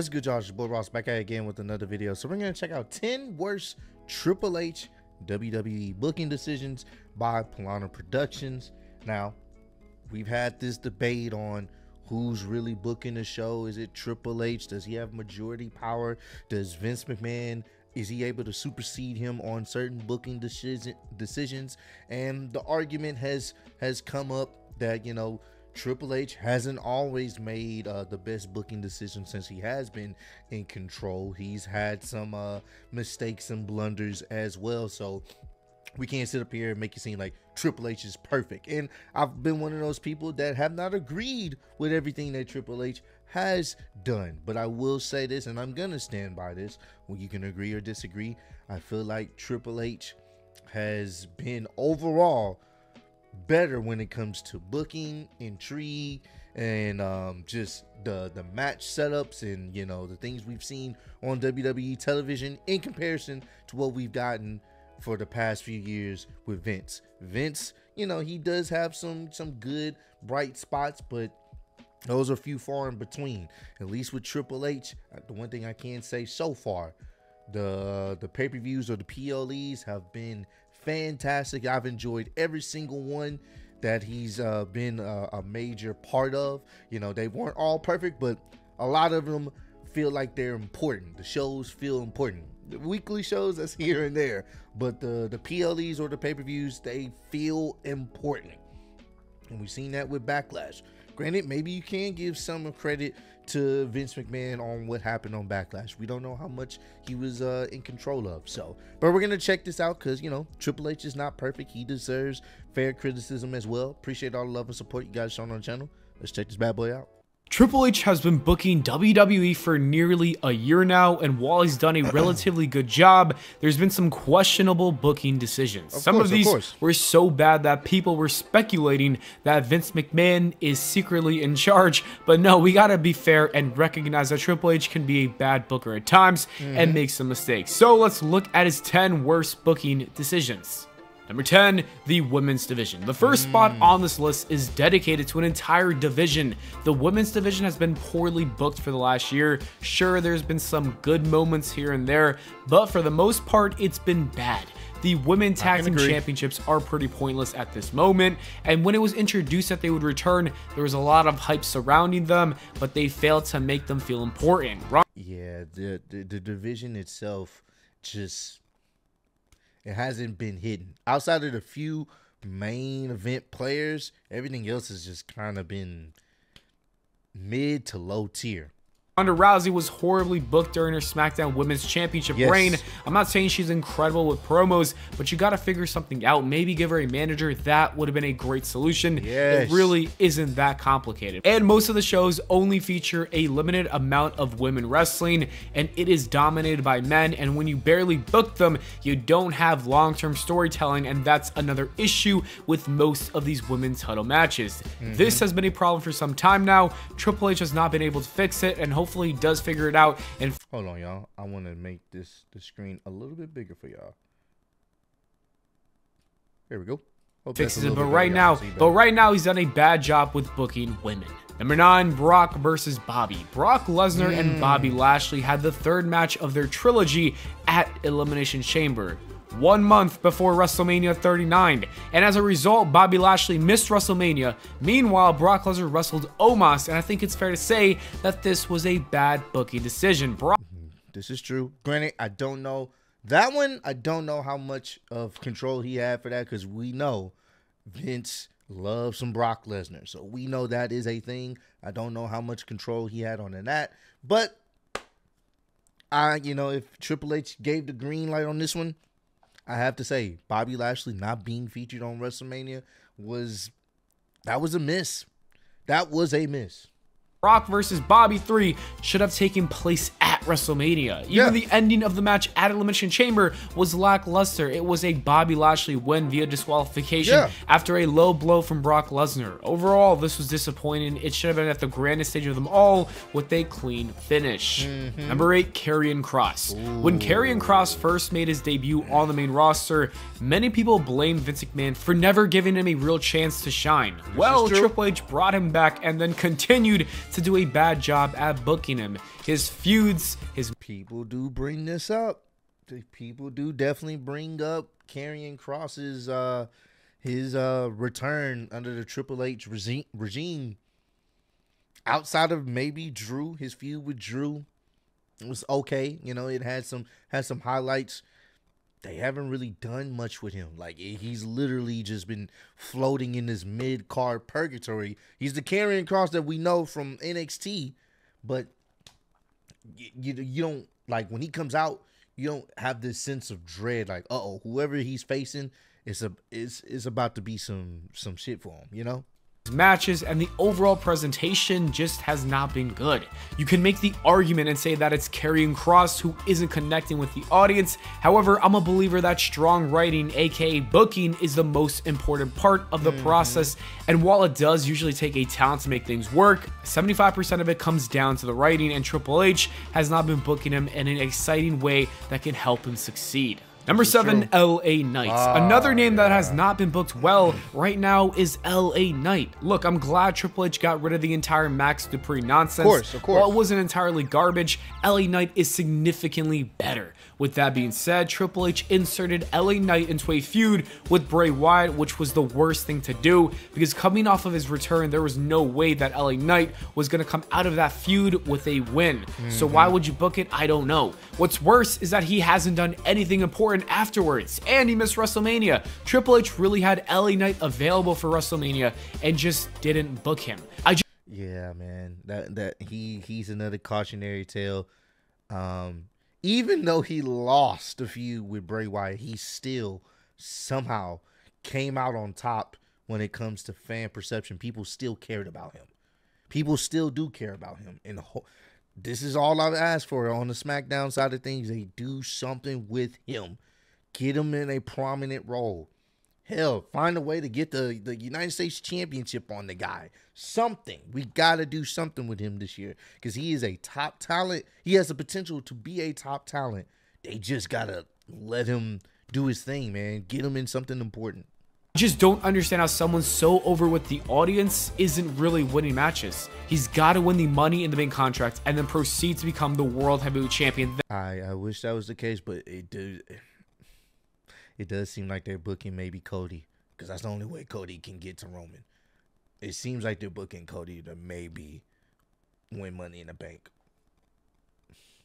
What's good, y'all? It's Bull Ross back at it again with another video. So we're going to check out 10 worst Triple H WWE booking decisions by Palana Productions. Now, we've had this debate on who's really booking the show. Is it Triple H? Does he have majority power? Does Vince McMahon, is he able to supersede him on certain booking decisions? And the argument has come up that, you know, Triple H hasn't always made the best booking decision since he has been in control. He's had some mistakes and blunders as well. So we can't sit up here and make it seem like Triple H is perfect. And I've been one of those people that have not agreed with everything that Triple H has done. But I will say this, and I'm going to stand by this. Well, you can agree or disagree. I feel like Triple H has been overall better when it comes to booking, intrigue, and just the match setups, and you know, the things we've seen on WWE television in comparison to what we've gotten for the past few years with Vince. You know, he does have some good bright spots, but those are few far in between. At least with Triple H, the one thing I can say so far, the pay-per-views or the PLEs have been fantastic. I've enjoyed every single one that he's been a major part of. You know, they weren't all perfect, but a lot of them feel like they're important. The shows feel important. The weekly shows, that's here and there, but the PLEs or the pay-per-views, they feel important. And we've seen that with Backlash. Granted, maybe you can give some credit to Vince McMahon on what happened on Backlash. We don't know how much he was in control of. So, but we're going to check this out because, you know, Triple H is not perfect. He deserves fair criticism as well. Appreciate all the love and support you guys shown on the channel. Let's check this bad boy out. Triple H has been booking WWE for nearly a year now, and while he's done a relatively good job, there's been some questionable booking decisions. Some of these were so bad that people were speculating that Vince McMahon is secretly in charge, but no, we gotta be fair and recognize that Triple H can be a bad booker at times and make some mistakes. So let's look at his 10 worst booking decisions. Number 10, the women's division. The first spot on this list is dedicated to an entire division. The women's division has been poorly booked for the last year. Sure, there's been some good moments here and there, but for the most part, it's been bad. The women's tag team championships are pretty pointless at this moment, and when it was introduced that they would return, there was a lot of hype surrounding them, but they failed to make them feel important. Yeah, the division itself just... it hasn't been hidden. Outside of the few main event players, everything else has just kind of been mid to low tier. Ronda Rousey was horribly booked during her SmackDown Women's Championship reign. I'm not saying she's incredible with promos, but you got to figure something out. Maybe give her a manager. That would have been a great solution. It really isn't that complicated. And most of the shows only feature a limited amount of women wrestling, and it is dominated by men. And when you barely book them, you don't have long-term storytelling, and that's another issue with most of these women's title matches. This has been a problem for some time now. Triple H has not been able to fix it, and hopefully he does figure it out. And hold on, y'all, I want to make the screen a little bit bigger for y'all. There we go. Fixes it, but right now he's done a bad job with booking women. Number 9, Brock versus Bobby. Brock Lesnar and Bobby Lashley had the third match of their trilogy at Elimination Chamber, 1 month before WrestleMania 39, and as a result, Bobby Lashley missed WrestleMania. Meanwhile, Brock Lesnar wrestled Omos, and I think it's fair to say that this was a bad booking decision. This is true. Granted, I don't know that one. I don't know how much of control he had for that, because we know Vince loves some Brock Lesnar, so we know that is a thing. I don't know how much control he had on that, but you know, if Triple H gave the green light on this one, I have to say, Bobby Lashley not being featured on WrestleMania was a miss. That was a miss. Brock versus Bobby 3 should have taken place at WrestleMania. Even the ending of the match at Elimination Chamber was lackluster. It was a Bobby Lashley win via disqualification after a low blow from Brock Lesnar. Overall, this was disappointing. It should have been at the grandest stage of them all with a clean finish. Number 8, Karrion Kross. When Karrion Kross first made his debut on the main roster, many people blamed Vince McMahon for never giving him a real chance to shine. Well, Triple H brought him back and then continued to do a bad job at booking him. His feuds, his people do bring this up. People do definitely bring up Karrion Kross's return under the Triple H regime. Outside of maybe Drew, his feud with Drew, it was okay. You know, it had some highlights. They haven't really done much with him. Like, he's literally just been floating in this mid-card purgatory. He's the Karrion Kross that we know from NXT, but you don't, like, when he comes out, you don't have this sense of dread. Like, uh-oh, whoever he's facing, it's about to be some shit for him, you know? Matches and the overall presentation just has not been good. You can make the argument and say that it's Karrion Kross who isn't connecting with the audience. However, I'm a believer that strong writing, aka booking, is the most important part of the process. And while it does usually take a talent to make things work, 75% of it comes down to the writing, and Triple H has not been booking him in an exciting way that can help him succeed. Number 7, L.A. Knight. Another name that has not been booked well right now is L.A. Knight. Look, I'm glad Triple H got rid of the entire Max Dupree nonsense. Of course, of course. While it wasn't entirely garbage, L.A. Knight is significantly better. With that being said, Triple H inserted L.A. Knight into a feud with Bray Wyatt, which was the worst thing to do, because coming off of his return, there was no way that L.A. Knight was going to come out of that feud with a win. So why would you book it? I don't know. What's worse is that he hasn't done anything important afterwards, and he missed WrestleMania. Triple H really had L.A. Knight available for WrestleMania and just didn't book him. Yeah, man, he's another cautionary tale. Even though he lost a feud with Bray Wyatt, he still somehow came out on top when it comes to fan perception. People still cared about him. People still do care about him. And this is all I've asked for on the SmackDown side of things. They do something with him. Get him in a prominent role. Hell, find a way to get the United States Championship on the guy. Something. We got to do something with him this year because he is a top talent. He has the potential to be a top talent. They just got to let him do his thing, man. Get him in something important. I just don't understand how someone so over with the audience isn't really winning matches. He's got to win the money in the main contract and then proceed to become the World Heavyweight Champion. I wish that was the case, but it does seem like they're booking maybe Cody, because that's the only way Cody can get to Roman. It seems like they're booking Cody to maybe win Money in the Bank.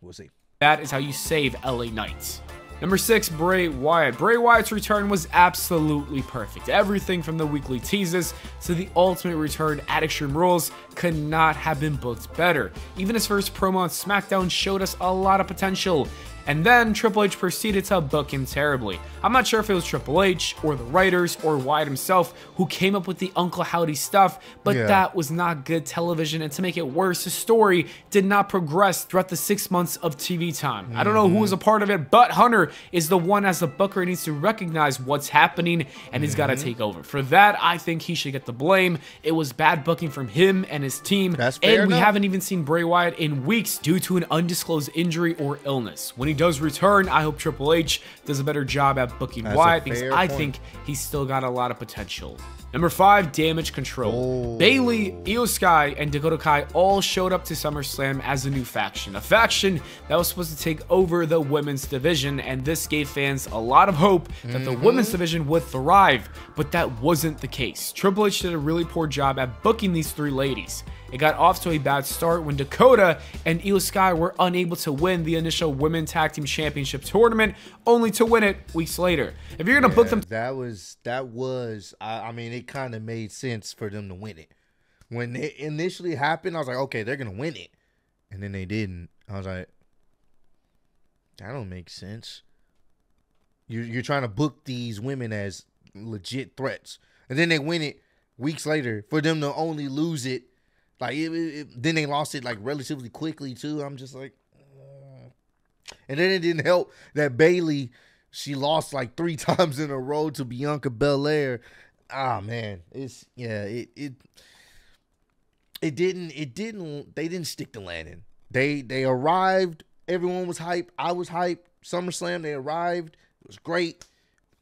We'll see. That is how you save L.A. Knight. Number 6, Bray Wyatt. Bray Wyatt's return was absolutely perfect. Everything from the weekly teases to the ultimate return at Extreme Rules could not have been booked better. Even his first promo on SmackDown showed us a lot of potential. And then Triple H proceeded to book him terribly. I'm not sure if it was Triple H or the writers or Wyatt himself who came up with the Uncle Howdy stuff, but that was not good television. And to make it worse, the story did not progress throughout the 6 months of TV time. I don't know who was a part of it, but Hunter is the one as the booker needs to recognize what's happening, and he's got to take over. For that, I think he should get the blame. It was bad booking from him and his team. That's fair enough. We haven't even seen Bray Wyatt in weeks due to an undisclosed injury or illness. When he does return, I hope Triple H does a better job at booking Wyatt because I think he's still got a lot of potential. Number 5, Damage Control. Bayley, Io Sky, and Dakota Kai all showed up to SummerSlam as a new faction. A faction that was supposed to take over the women's division, and this gave fans a lot of hope that the women's division would thrive, but that wasn't the case. Triple H did a really poor job at booking these three ladies. It got off to a bad start when Dakota and Io Sky were unable to win the initial Women's Tag Team Championship tournament, only to win it weeks later. If you're gonna book them, I mean, it kind of made sense for them to win it. When it initially happened, I was like, okay, they're gonna win it, and then they didn't. I was like, that don't make sense. You're trying to book these women as legit threats, and then they win it weeks later for them to only lose it. Like, then they lost it, like, relatively quickly, too. I'm just like, and then it didn't help that Bayley, she lost, like, 3 times in a row to Bianca Belair. Ah, man. It's, yeah, they didn't stick the landing. They arrived. Everyone was hyped. I was hyped. SummerSlam, they arrived. It was great.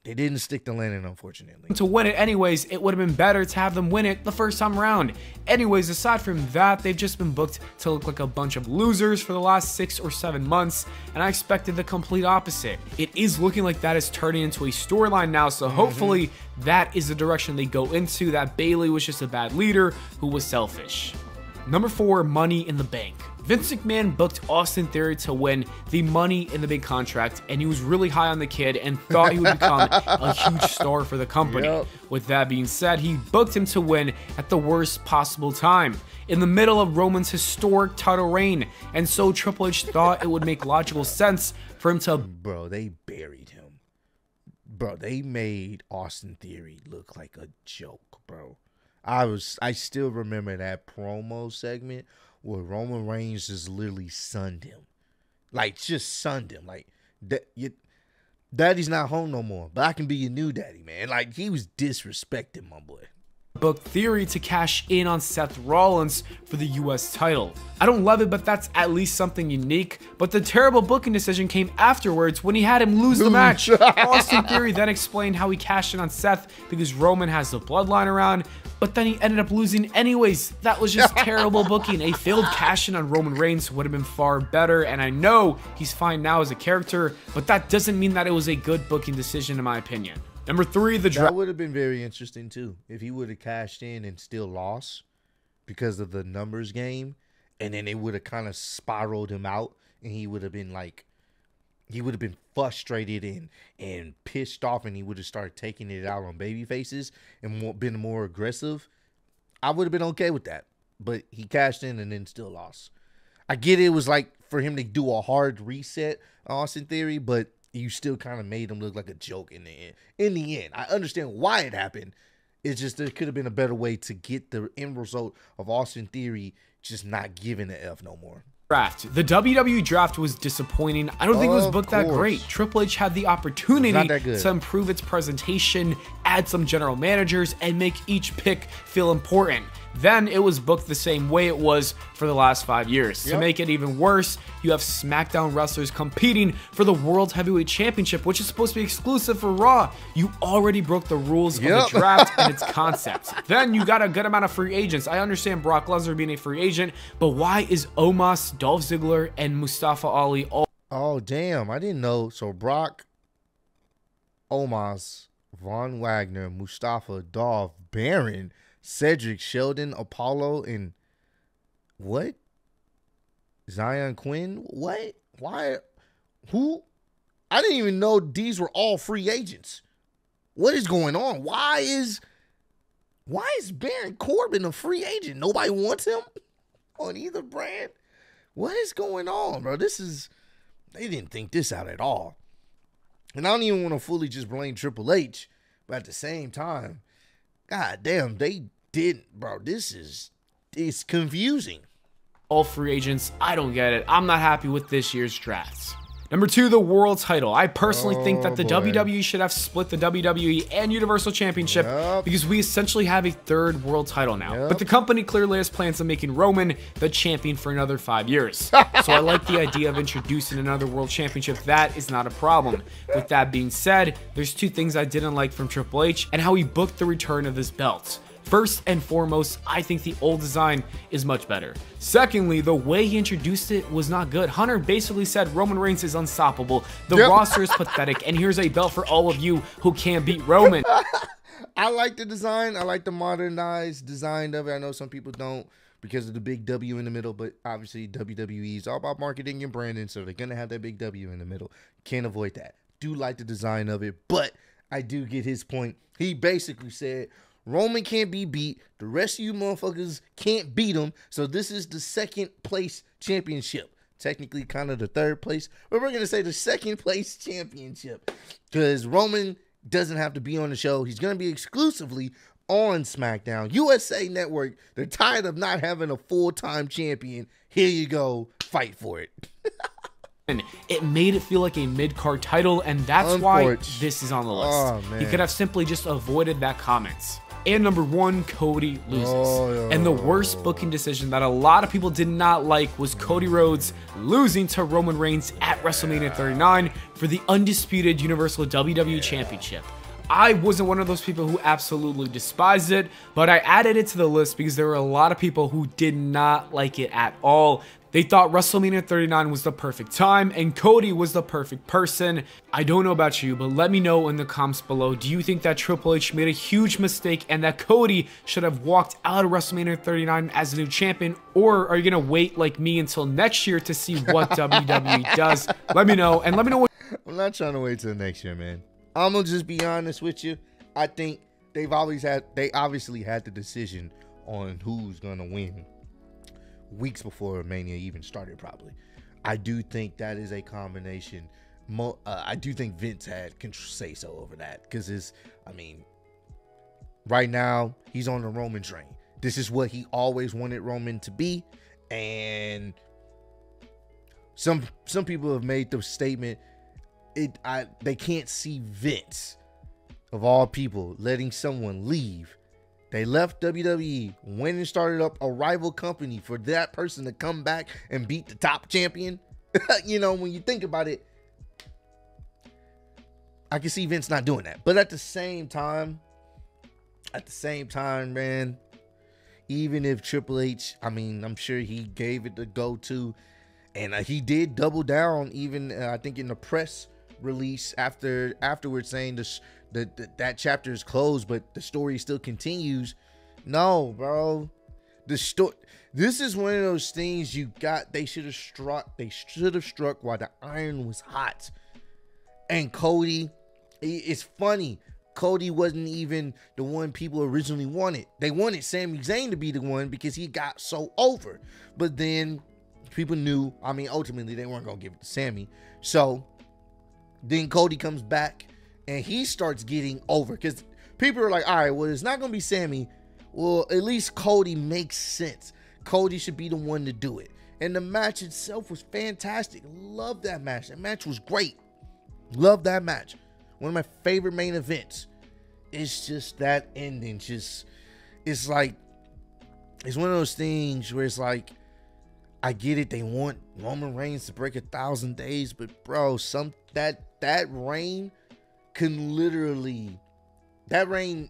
They didn't stick the landing, unfortunately. To win it anyways, it would have been better to have them win it the first time around. Anyways, aside from that, they've just been booked to look like a bunch of losers for the last 6 or 7 months, and I expected the complete opposite. It is looking like that is turning into a storyline now, so hopefully that is the direction they go into, that Bayley was just a bad leader who was selfish. Number 4, Money in the Bank. Vince McMahon booked Austin Theory to win the Money in the Bank contract, and he was really high on the kid and thought he would become a huge star for the company. Yep. With that being said, he booked him to win at the worst possible time, in the middle of Roman's historic title reign, and so Triple H thought it would make logical sense for him to... Bro, they buried him. Bro, they made Austin Theory look like a joke, bro. I still remember that promo segment where Roman Reigns just literally sunned him. Like, just sunned him. Like, daddy's not home no more, but I can be your new daddy, man. Like, he was disrespecting my boy. Booked Theory to cash in on Seth Rollins for the US title. I don't love it, but that's at least something unique. But the terrible booking decision came afterwards when he had him lose the match. Austin Theory then explained how he cashed in on Seth because Roman has the bloodline around, but then he ended up losing anyways. That was just terrible booking. A failed cash in on Roman Reigns would have been far better, and I know he's fine now as a character, but that doesn't mean that it was a good booking decision in my opinion. Number 3, the draft. That would have been very interesting too if he would have cashed in and still lost because of the numbers game, and then it would have kind of spiraled him out, and he would have been like, he would have been frustrated and pissed off, and he would have started taking it out on baby faces and been more aggressive. I would have been okay with that, but he cashed in and then still lost. I get it was like for him to do a hard reset, Austin Theory, but you still kind of made him look like a joke in the end. In the end, I understand why it happened. It's just there could have been a better way to get the end result of Austin Theory just not giving a F no more. Draft. The WWE draft was disappointing. I don't think it was booked that great. Triple H had the opportunity to improve its presentation, add some general managers, and make each pick feel important. Then it was booked the same way it was for the last 5 years. Yep. To make it even worse, you have SmackDown wrestlers competing for the World Heavyweight Championship, which is supposed to be exclusive for Raw. You already broke the rules of the draft and its concept. Then you got a good amount of free agents. I understand Brock Lesnar being a free agent, but why is Omos, Dolph Ziggler, and Mustafa Ali all... Oh, damn. I didn't know. So Brock, Omos, Von Wagner, Mustafa, Dolph, Baron... Cedric, Sheldon, Apollo, and what? Zion Quinn? What? Why? Who? I didn't even know these were all free agents. What is going on? Why is Baron Corbin a free agent? Nobody wants him on either brand? What is going on, bro? This is, they didn't think this out at all. And I don't even want to fully just blame Triple H, but at the same time, God damn, they didn't, bro. This is, it's confusing. All free agents, I don't get it. I'm not happy with this year's drafts. Number 2, the world title. I personally think that the WWE should have split the WWE and Universal Championship because we essentially have a third world title now. But the company clearly has plans on making Roman the champion for another 5 years. So I like the idea of introducing another world championship. That is not a problem. With that being said, there's 2 things I didn't like from Triple H and how he booked the return of this belt. First and foremost, I think the old design is much better. Secondly, the way he introduced it was not good. Hunter basically said Roman Reigns is unstoppable, the roster is pathetic, and here's a belt for all of you who can't beat Roman. I like the design. I like the modernized design of it. I know some people don't because of the big W in the middle, but obviously WWE is all about marketing and branding, so they're going to have that big W in the middle. Can't avoid that. Do like the design of it, but I do get his point. He basically said, Roman can't be beat. The rest of you motherfuckers can't beat him. So this is the second place championship. Technically kind of the third place, but we're going to say the second place championship because Roman doesn't have to be on the show. He's going to be exclusively on SmackDown. USA Network, they're tired of not having a full-time champion. Here you go. Fight for it. It made it feel like a mid-card title, and that's why this is on the list. He could have simply just avoided that comment. And number one, Cody loses. And the worst booking decision that a lot of people did not like was Cody Rhodes losing to Roman Reigns at WrestleMania 39 for the undisputed Universal WWE Championship. I wasn't one of those people who absolutely despised it, but I added it to the list because there were a lot of people who did not like it at all. They thought WrestleMania 39 was the perfect time and Cody was the perfect person. I don't know about you, but let me know in the comments below. Do you think that Triple H made a huge mistake and that Cody should have walked out of WrestleMania 39 as a new champion? Or are you going to wait like me until next year to see what WWE does? Let me know. And let me know what... I'm not trying to wait till next year, man. I'm going to just be honest with you. I think they've always had... They obviously had the decision on who's going to win weeks before Mania even started, probably. I do think that is a combination. I do think Vince had say so over that, because it's, I mean, right now he's on the Roman train. This is what he always wanted Roman to be, and some people have made the statement they can't see Vince, of all people, letting someone leave. They left WWE, went and started up a rival company for that person to come back and beat the top champion. You know, when you think about it, I can see Vince not doing that. But at the same time, man, even if Triple H, I mean, I'm sure he gave it the go-to, and he did double down even, I think, in the press release afterwards, saying that chapter is closed, but the story still continues. No, bro, this is one of those things you got. They should have struck while the iron was hot. And Cody, it's funny, Cody wasn't even the one people originally wanted. They wanted Sami Zayn to be the one because he got so over, but then people knew, I mean, ultimately they weren't gonna give it to Sami. So then Cody comes back and he starts getting over, because people are like, all right, well, it's not going to be Sami. Well, at least Cody makes sense. Cody should be the one to do it. And the match itself was fantastic. Love that match. That match was great. Love that match. One of my favorite main events. It's just that ending. Just, it's like, it's one of those things where it's like, I get it. They want Roman Reigns to break 1,000 days, but bro, that reign can literally, that reign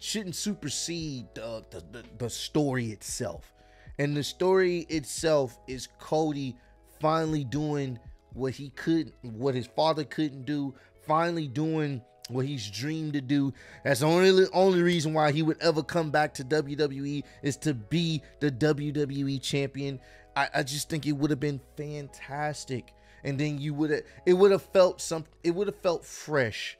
shouldn't supersede the story itself. And the story itself is Cody finally doing what he couldn't, what his father couldn't do, finally doing what he's dreamed to do. That's the only reason why he would ever come back to WWE, is to be the WWE champion. I just think it would have been fantastic. And then it would have felt fresh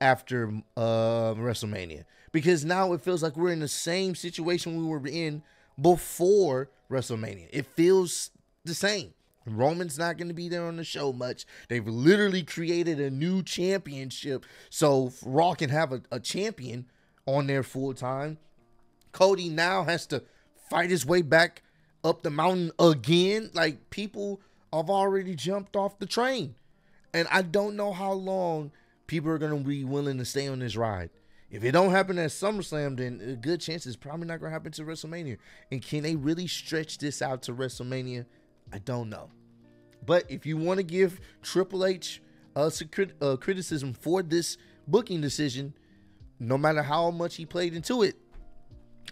after WrestleMania, because now it feels like we're in the same situation we were in before WrestleMania. It feels the same. Roman's not going to be there on the show much. They've literally created a new championship, so Raw can have a champion on there full time. Cody now has to fight his way back up the mountain again. Like, people, I've already jumped off the train, and I don't know how long people are going to be willing to stay on this ride. If it don't happen at SummerSlam, then a good chance it's probably not going to happen to WrestleMania. And can they really stretch this out to WrestleMania? I don't know. But if you want to give Triple H criticism for this booking decision, no matter how much he played into it,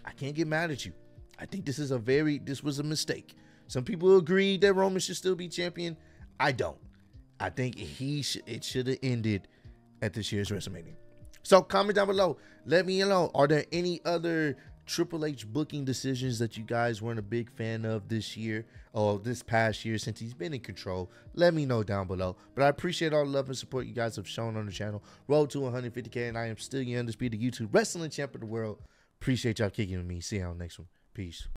I can't get mad at you. I think this was a mistake. Some people agree that Roman should still be champion. I don't. I think it should have ended at this year's WrestleMania. So comment down below. Let me know. Are there any other Triple H booking decisions that you guys weren't a big fan of this year or this past year since he's been in control? Let me know down below. But I appreciate all the love and support you guys have shown on the channel. Road to 150K, and I am still your undisputed YouTube wrestling champ of the world. Appreciate y'all kicking with me. See y'all next one. Peace.